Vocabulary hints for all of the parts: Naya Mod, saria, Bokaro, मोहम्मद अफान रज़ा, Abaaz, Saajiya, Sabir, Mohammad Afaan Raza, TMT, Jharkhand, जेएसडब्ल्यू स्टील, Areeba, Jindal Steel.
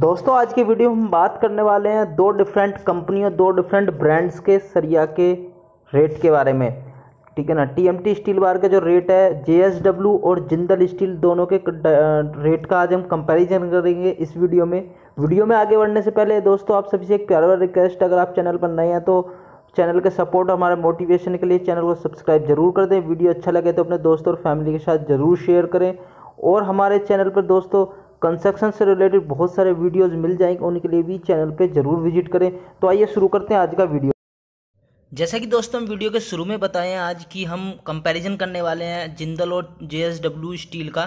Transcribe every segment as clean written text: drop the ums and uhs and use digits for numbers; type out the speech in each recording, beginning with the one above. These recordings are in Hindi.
दोस्तों आज की वीडियो हम बात करने वाले हैं दो डिफरेंट कंपनियों, दो डिफरेंट ब्रांड्स के सरिया के रेट के बारे में, ठीक है ना। टीएमटी स्टील बार का जो रेट है, जेएसडब्ल्यू और जिंदल स्टील दोनों के रेट का आज हम कंपैरिजन करेंगे इस वीडियो में। आगे बढ़ने से पहले दोस्तों आप सभी से एक प्यारा रिक्वेस्ट, अगर आप चैनल पर नए हैं तो चैनल के सपोर्ट और हमारे मोटिवेशन के लिए चैनल को सब्सक्राइब जरूर कर दें। वीडियो अच्छा लगे तो अपने दोस्तों और फैमिली के साथ ज़रूर शेयर करें। और हमारे चैनल पर दोस्तों कंस्ट्रक्शन से रिलेटेड बहुत सारे वीडियोज़ मिल जाएंगे, उनके लिए भी चैनल पर ज़रूर विजिट करें। तो आइए शुरू करते हैं आज का वीडियो। जैसा कि दोस्तों हम वीडियो के शुरू में बताएं आज कि हम कंपैरिजन करने वाले हैं जिंदल और जेएसडब्ल्यू स्टील का,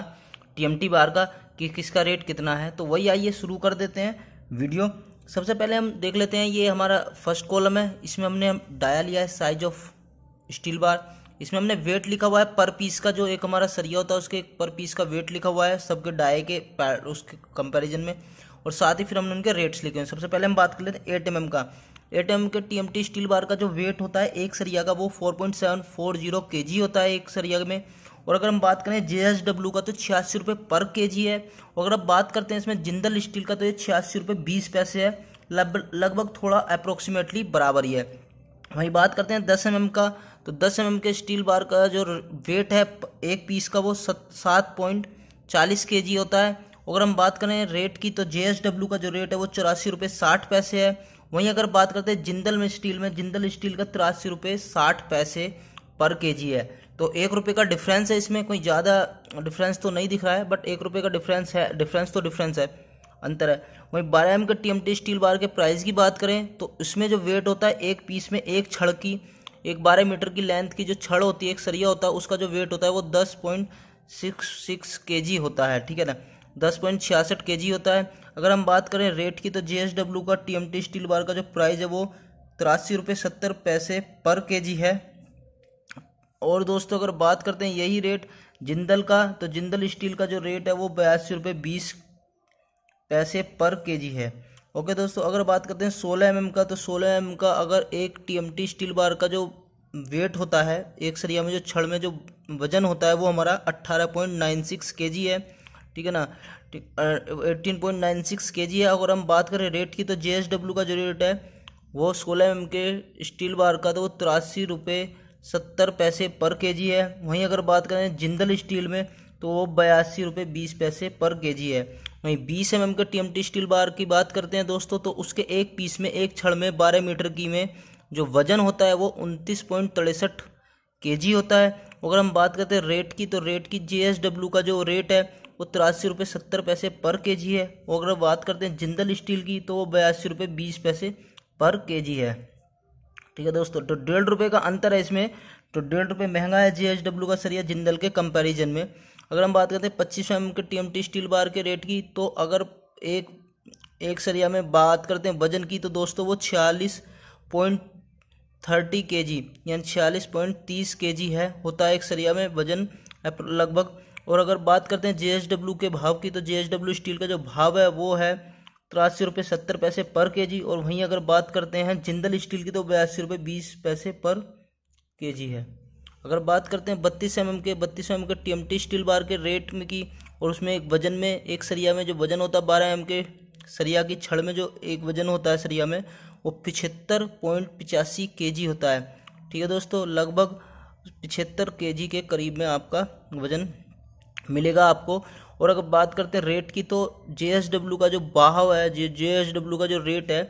टीएमटी बार का, कि किसका रेट कितना है। तो वही आइए शुरू कर देते हैं वीडियो। सबसे पहले हम देख लेते हैं, ये हमारा फर्स्ट कॉलम है, इसमें हमने डाया लिया है साइज ऑफ स्टील बार। इसमें हमने वेट लिखा हुआ है पर पीस का, जो एक हमारा सरिया होता है उसके पर पीस का वेट लिखा हुआ है सबके डाए के उसके कंपेरिजन में, और साथ ही फिर हमने उनके रेट्स लिखे हैं। सबसे पहले हम बात कर लेते हैं 8 mm का। 8 mm के टीएमटी स्टील बार का जो वेट होता है एक सरिया का, वो 4.740 kg होता है एक सरिया में। और अगर हम बात करें जेएसडब्ल्यू का तो 86 रुपये पर kg है। और अगर आप बात करते हैं इसमें जिंदल स्टील का तो ये 86 रुपये 20 पैसे है, लगभग थोड़ा अप्रोक्सीमेटली बराबर ही है। वहीं बात करते हैं 10 mm का, तो 10 mm के स्टील बार का जो वेट है एक पीस का वो 7.40 kg होता है। अगर हम बात करें रेट की तो जेएसडब्ल्यू का जो रेट है वो 84 रुपये 60 पैसे है। वहीं अगर बात करते हैं जिंदल स्टील का 83 रुपये 60 पैसे पर केजी है। तो 1 रुपये का डिफरेंस है, इसमें कोई ज़्यादा डिफरेंस तो नहीं दिख रहा है, बट 1 रुपये का डिफरेंस है, अंतर है। वहीं 12 mm के टीएमटी स्टील बार के प्राइस की बात करें तो उसमें जो वेट होता है एक पीस में एक छड़ की, एक 12 मीटर की लेंथ की जो छड़ होती है, एक सरिया होता है, उसका जो वेट होता है वो 10.66 kg होता है, ठीक है ना, 10.66 kg होता है। अगर हम बात करें रेट की तो जेएसडब्ल्यू का टीएमटी स्टील बार का जो प्राइस है वो 83 रुपये 70 पैसे पर केजी है। और दोस्तों अगर बात करते हैं यही रेट जिंदल का, तो जिंदल स्टील का जो रेट है वो 82 रुपये 20 पैसे पर केजी है। ओके दोस्तों, अगर बात करते हैं 16 mm का, तो 16 mm का अगर एक टीएमटी स्टील बार का जो वेट होता है एक सरिया में, जो छड़ में जो वजन होता है वो हमारा 18.96 kg है, ठीक है ना, 18.96 kg है। अगर हम बात करें रेट की तो जेएसडब्ल्यू का जो रेट है वो 16 mm के स्टील बार का तो वो 83 रुपये 70 पैसे पर kg है। वहीं अगर बात करें जिंदल स्टील में तो वो 82 रुपये 20 पैसे पर kg है। वहीं 20 mm के टीएमटी स्टील बार की बात करते हैं दोस्तों, तो उसके एक पीस में एक छड़ में 12 मीटर की में जो वजन होता है वो 29.63 kg होता है। अगर हम बात करते हैं रेट की तो रेट की जेएसडब्ल्यू का जो रेट है वो 83 रुपये 70 पैसे पर केजी है। और अगर बात करते हैं जिंदल स्टील की तो वो 82 रुपये 20 पैसे पर केजी है, ठीक है दोस्तों। तो 1.5 रुपये का अंतर है इसमें, तो 1.5 रुपये महंगा है जेएसडब्ल्यू का सरिया जिंदल के कंपैरिजन में। अगर हम बात करते हैं 25 mm के टीएमटी स्टील बार के रेट की, तो अगर एक सरिया में बात करते हैं वजन की तो दोस्तों वो 46.30 kg यानी 46.30 kg है होता है एक सरिया में वजन लगभग। और अगर बात करते हैं जेएसडब्ल्यू के भाव की तो जेएसडब्ल्यू स्टील का जो भाव है वो है 83 रुपये 70 पैसे पर केजी। और वहीं अगर बात करते हैं जिंदल स्टील की तो 82 रुपये 20 पैसे पर केजी है। अगर बात करते हैं 32 mm के टीएमटी स्टील बार के रेट में की, और उसमें एक वजन में एक सरिया में जो वजन होता है 12 mm के सरिया की छड़ में जो एक वजन होता है सरिया में वो 75.85 kg होता है, ठीक है दोस्तों, लगभग 75 kg के करीब में आपका वजन मिलेगा आपको। और अगर बात करते हैं रेट की तो जेएसडब्ल्यू का जो भाव है, जेएसडब्ल्यू का जो रेट है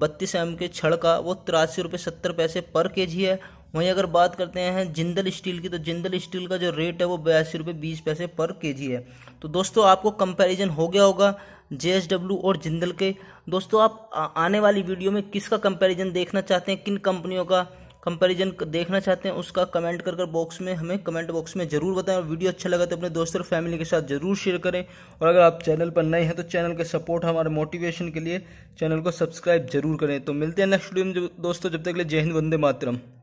32 mm के छड़ का वो 83 रुपये 70 पैसे पर केजी है। वहीं अगर बात करते हैं जिंदल स्टील की तो जिंदल स्टील का जो रेट है वो 82 रुपये 20 पैसे पर केजी है। तो दोस्तों आपको कंपैरिजन हो गया होगा जेएसडब्ल्यू और जिंदल के। दोस्तों आप आने वाली वीडियो में किसका कंपैरिजन देखना चाहते हैं, किन कंपनियों का कंपैरिजन देखना चाहते हैं, उसका कमेंट कर बॉक्स में हमें कमेंट बॉक्स में ज़रूर बताएं। और वीडियो अच्छा लगा तो अपने दोस्तों और फैमिली के साथ ज़रूर शेयर करें। और अगर आप चैनल पर नए हैं तो चैनल के सपोर्ट हमारे मोटिवेशन के लिए चैनल को सब्सक्राइब जरूर करें। तो मिलते हैं नेक्स्ट वीडियो में दोस्तों, जब तक के लिए जय हिंद, वंदे मातरम।